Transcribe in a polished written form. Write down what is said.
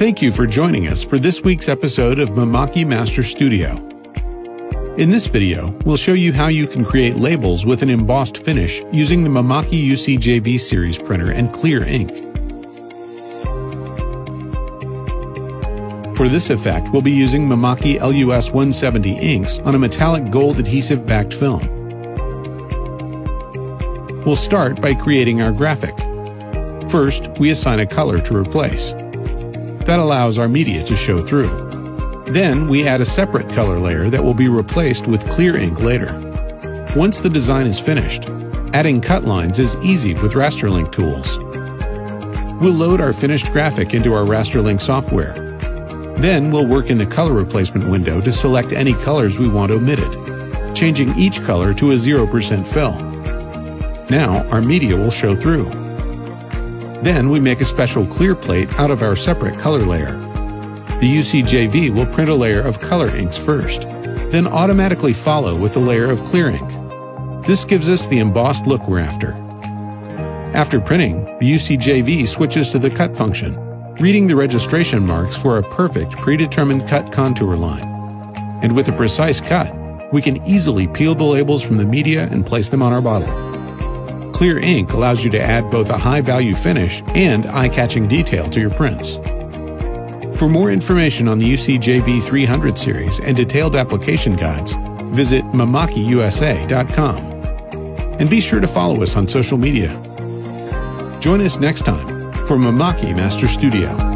Thank you for joining us for this week's episode of Mimaki Master Studio. In this video, we'll show you how you can create labels with an embossed finish using the Mimaki UCJV series printer and clear ink. For this effect, we'll be using Mimaki LUS170 inks on a metallic gold adhesive-backed film. We'll start by creating our graphic. First, we assign a color to replace. That allows our media to show through. Then we add a separate color layer that will be replaced with clear ink later. Once the design is finished, adding cut lines is easy with RasterLink tools. We'll load our finished graphic into our RasterLink software. Then we'll work in the color replacement window to select any colors we want omitted, changing each color to a 0% fill. Now our media will show through. Then we make a special clear plate out of our separate color layer. The UCJV will print a layer of color inks first, then automatically follow with a layer of clear ink. This gives us the embossed look we're after. After printing, the UCJV switches to the cut function, reading the registration marks for a perfect predetermined cut contour line. And with a precise cut, we can easily peel the labels from the media and place them on our bottle. Clear ink allows you to add both a high-value finish and eye-catching detail to your prints. For more information on the UCJV 300 series and detailed application guides, visit mimaki-usa.com. And be sure to follow us on social media. Join us next time for Mimaki Master Studio.